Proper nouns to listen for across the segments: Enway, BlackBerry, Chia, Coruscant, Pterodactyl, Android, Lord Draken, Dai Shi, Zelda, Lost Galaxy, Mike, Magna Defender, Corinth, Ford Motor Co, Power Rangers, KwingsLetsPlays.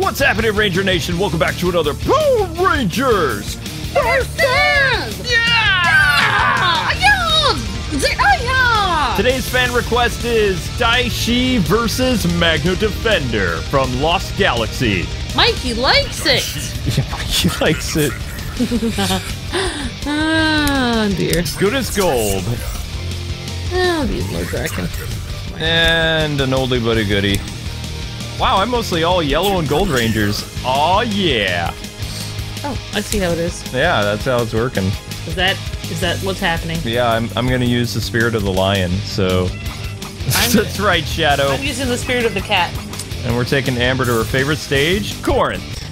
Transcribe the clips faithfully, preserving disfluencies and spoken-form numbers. What's happening, Ranger Nation? Welcome back to another Power Rangers! Versus! Yeah! Yeah! Yeah! Today's fan request is Dai Shi versus Magna Defender from Lost Galaxy. Mikey likes it! Yeah, Mikey likes it. Oh, dear. Good as gold. Oh, these low dragon. And an oldie but a goodie. Wow, I'm mostly all yellow and gold rangers. Aw, yeah. Oh, I see how it is. Yeah, that's how it's working. Is that is that what's happening? Yeah, I'm I'm gonna use the spirit of the lion. So that's right, Shadow. I'm using the spirit of the cat. And we're taking Amber to her favorite stage, Corinth.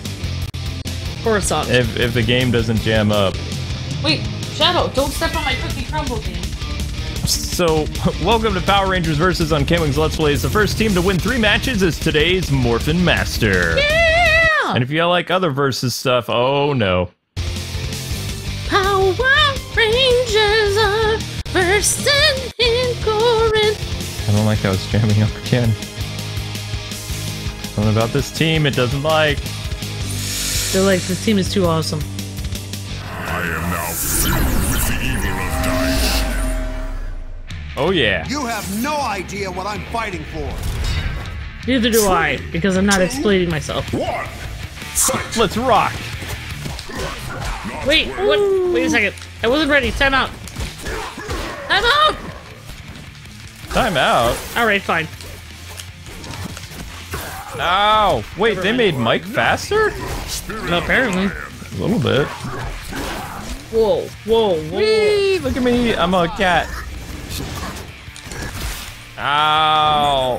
Coruscant. If if the game doesn't jam up. Wait, Shadow, don't step on my cookie crumble game. So, welcome to Power Rangers Versus on K-Wing's Let's Plays. The first team to win three matches is today's Morphin Master. Yeah! And if you like other Versus stuff, oh no. Power Rangers are Versus in Corinth. I don't like how it's jamming up again. Something about this team it doesn't like. They're like, this team is too awesome. I am now filled with the evil of dying. Oh, yeah. You have no idea what I'm fighting for. Neither do I, because I'm not Two, explaining myself. One, fight. Let's rock. Not Wait, well. what? Wait a second. I wasn't ready. Time out. Time out! Time out? Alright, fine. Ow. Wait, Never they mind. made Mike faster? No, apparently. A little bit. Whoa, whoa, whoa. Whee, look at me. I'm a cat. Ow! I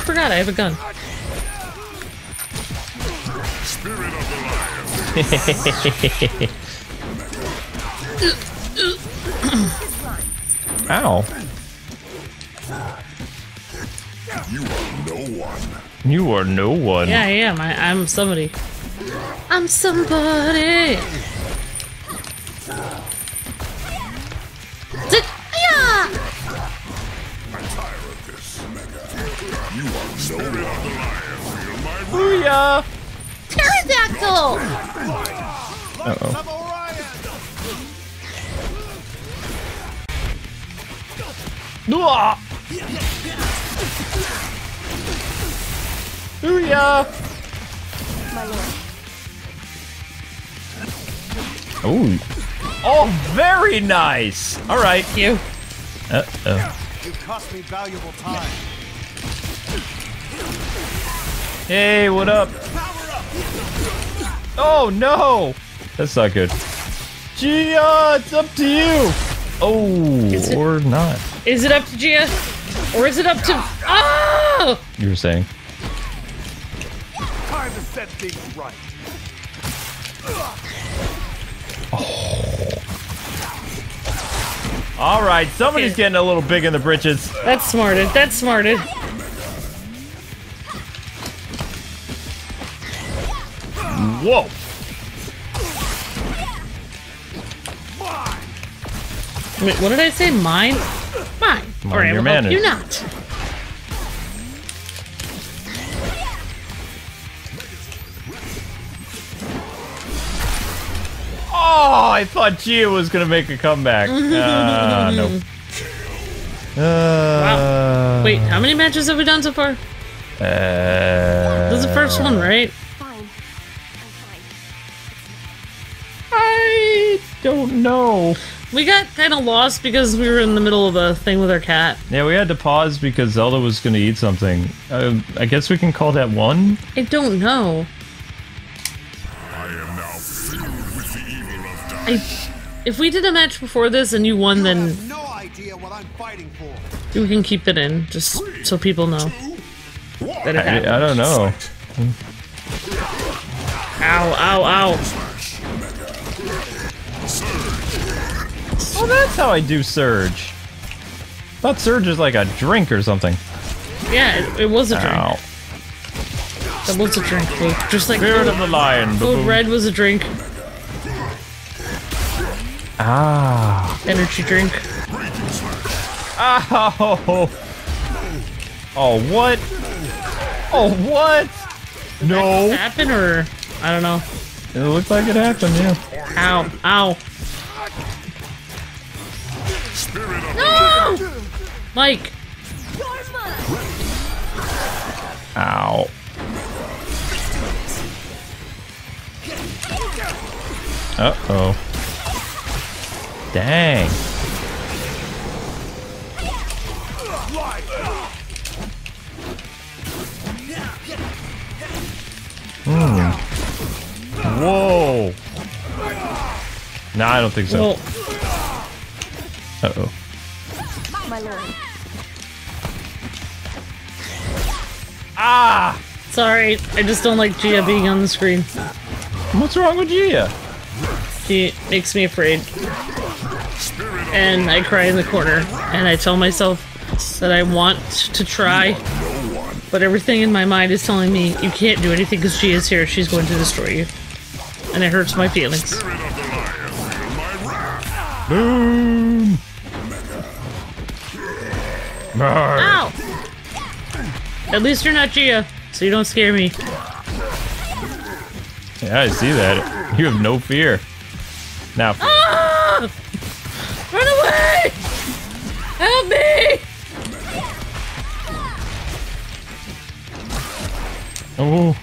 forgot I have a gun. Spirit of the lion. Ow! You are no one. You are no one. Yeah, I am. I, I'm somebody. I'm somebody. You are so of the lion. Booyah! Pterodactyl! Uh-oh. Booyah! My lord. Oh. Oh, very nice! Alright. You. Uh-oh. You cost me valuable time. Hey, what up? Oh no! That's not good. Chia, it's up to you! Oh, it, or not. Is it up to Chia? Or is it up to... Oh! You were saying. Time to set things right. Oh. Alright, somebody's getting a little big in the britches. That's smarted, that's smarted. Whoa! Wait, what did I say? Mine? Mine. Mine All right, your I will help you not. Oh, I thought Chia was gonna make a comeback. Ah, uh, nope. Uh, wow. Wait, how many matches have we done so far? Uh, this is the first one, right? Don't know. We got kind of lost because we were in the middle of a thing with our cat. Yeah, we had to pause because Zelda was going to eat something. Uh, I guess we can call that one? I don't know. I am now filled with the evil of Dai. I, if we did a match before this and you won, you then... have no idea what I'm fighting for. We can keep it in, just Three, so people know. Two, that it happened. I, I don't know. Ow, ow, ow. Oh, that's how I do Surge. I thought Surge is like a drink or something. Yeah, it, it was a drink. Ow. That was a drink, Luke. Just like Spirit of the Lion. Code Red was a drink. Ah. Energy drink. Oh. Oh, what? Oh, what? Did no. That happen or I don't know. It looked like it happened, yeah. Ow! Ow! No! Mike. Ow. Uh oh. Dang. Mm. Whoa. Nah, I don't think so. Uh oh. My lord. Ah! It's alright. I just don't like Gia being on the screen. What's wrong with Gia? She makes me afraid. And I cry in the corner. And I tell myself that I want to try. But everything in my mind is telling me, you can't do anything because Gia is here. She's going to destroy you. And it hurts my feelings. Boom! Ow! At least you're not Gia, so you don't scare me. Yeah, I see that. You have no fear. Now. Ah! Run away! Help me! Oh.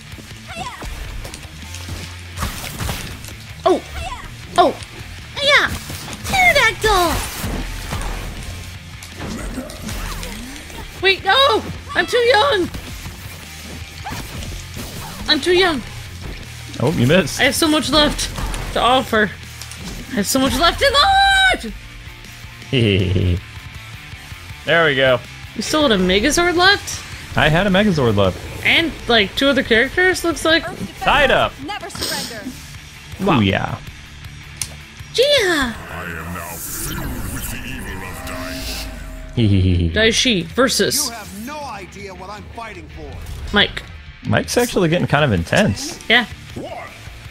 Oh. Oh. Yeah. Pterodactyl. Wait, no! I'm too young! I'm too young. Oh, you missed. I have so much left to offer. I have so much left in life! There we go. You still had a Megazord left? I had a Megazord left. And, like, two other characters, looks like. Tied up! Never surrender! Wow. Ooh, yeah. Yeah! I am now filled with the evil of Dai Shi. Dai Shi versus... You have no idea what I'm fighting for. Mike. Mike's actually getting kind of intense. Yeah.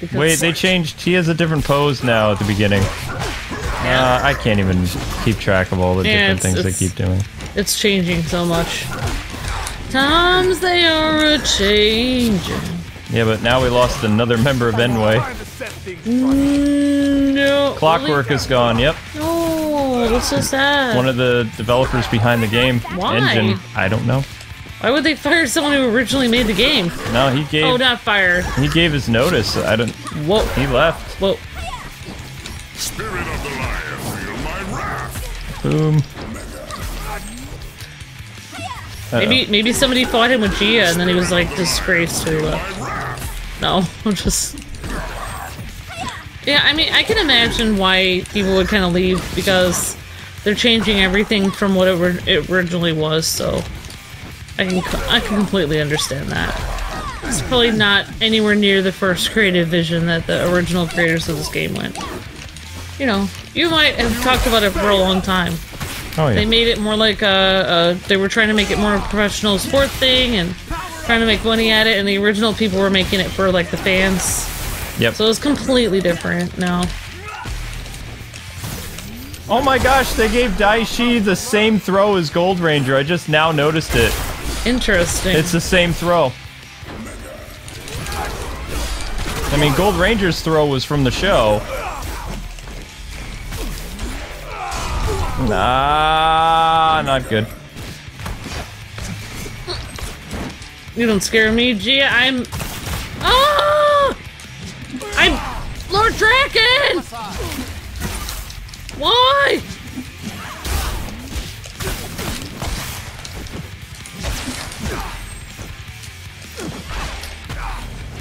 Because Wait, they changed. She has a different pose now at the beginning. Yeah. Uh, I can't even keep track of all the yeah, different things they keep doing. It's changing so much. Times they are a changing. Yeah, but now we lost another member of Enway. Mm, no. Clockwork is gone. Yep. Oh, what's so sad? One of the developers behind the game. Why? Engine. I don't know. Why would they fire someone who originally made the game? No, he gave... Oh, not fire. He gave his notice. I don't... Whoa. He left. Whoa. Spirit of the lion, feel my wrath. Boom. Uh-oh. Maybe maybe somebody fought him with Gia, and then he was like, disgraced, so he left. No, I'm just... Yeah, I mean, I can imagine why people would kind of leave, because they're changing everything from what it, it originally was, so... I can I can completely understand that. It's probably not anywhere near the first creative vision that the original creators of this game went. You know, you might have talked about it for a long time. Oh yeah. They made it more like a, a they were trying to make it more a professional sport thing and trying to make money at it, and the original people were making it for like the fans. Yep. So it was completely different now. Oh my gosh, they gave Dai Shi the same throw as Gold Ranger. I just now noticed it. Interesting. It's the same throw. I mean, Gold Ranger's throw was from the show. Nah, not good. You don't scare me, Gia. I'm... Oh! I'm... Lord Draken! Why?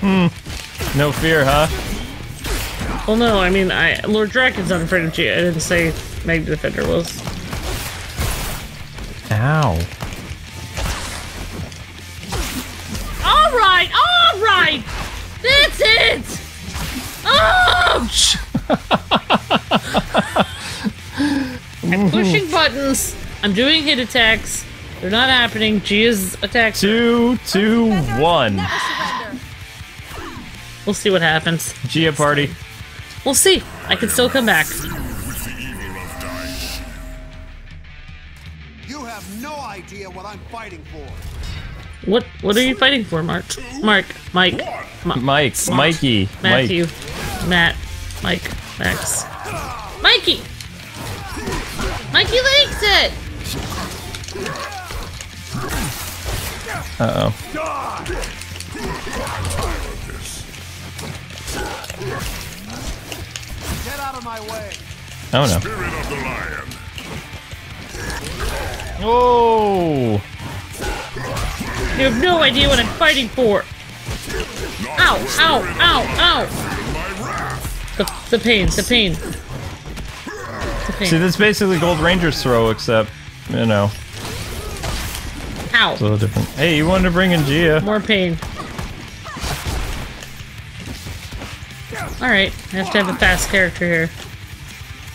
Hmm. No fear, huh? Well, no, I mean, I Lord Draken's not afraid of Gia. I didn't say Magna Defender was. Ow. Alright, alright! That's it! Ouch! I'm pushing buttons. I'm doing hit attacks. They're not happening. Gia's attacks. Two, two, one. We'll see what happens. Gia party. We'll see. I can still come back. You have no idea what I'm fighting for. What What are you fighting for, Mark? Mark, Mike, Ma Mike, Mikey, Matthew, Mike. Matt, Mike, Max, Mikey, Mikey likes it. Uh oh. Get out of my way. Oh no. Spirit of the lion. Oh. You have no idea what I'm fighting for. Ow, ow, ow, ow. The, the pain, the pain. The pain. See, this is basically Gold Ranger's throw, except, you know. Ow. It's a little different. Hey, you wanted to bring in Gia. More pain. Alright, I have to have a fast character here.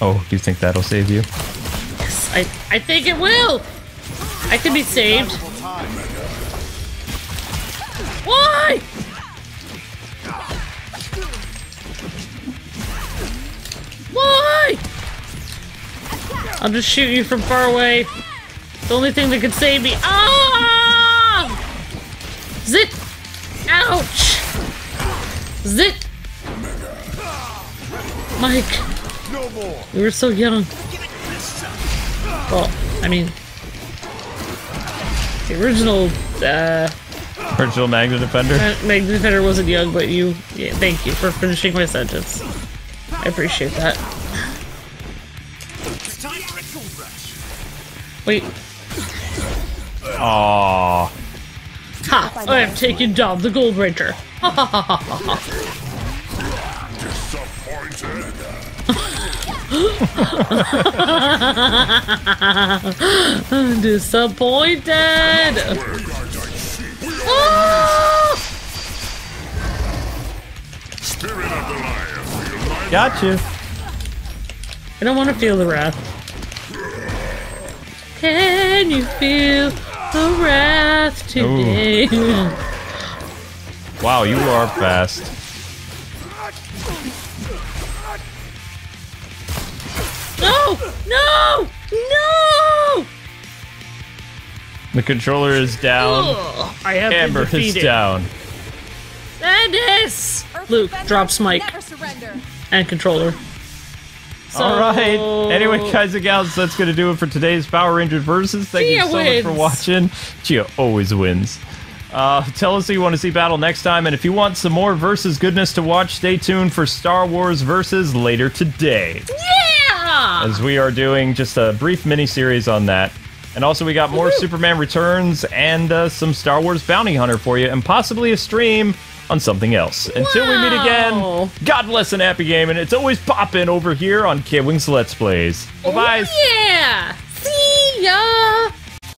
Oh, you think that'll save you? Yes, I, I think it will! I can be saved. Why? Why? I'll just shoot you from far away. The only thing that could save me. Ah! Zit! Ouch! Zit! Mike, you were so young. Well, I mean, the original, uh... original Magna Defender? Magna Defender wasn't young, but you... Yeah, thank you for finishing my sentence. I appreciate that. Wait. Aww. Ha! I have taken down the Gold Ranger. Ha ha ha ha ha. I'm disappointed. Got you. I don't want to feel the wrath. Can you feel the wrath today? Wow, you are fast. No! No! No! The controller is down. Ugh, I have Amber been defeated. is down. Dennis! Luke drops Mike. And controller. So... Alright. Anyway, guys and gals, that's going to do it for today's Power Rangers Versus. Thank Chia you so wins. much for watching. Chia always wins. Uh, tell us who you want to see battle next time, and if you want some more Versus goodness to watch, stay tuned for Star Wars Versus later today. Yeah! As we are doing just a brief mini-series on that. And also we got more Woo-hoo. Superman Returns and uh, some Star Wars Bounty Hunter for you, and possibly a stream on something else. Until wow. we meet again, God bless and happy gaming. It's always poppin' over here on Kid Wings Let's Plays. Bye-bye. Oh, yeah! See ya!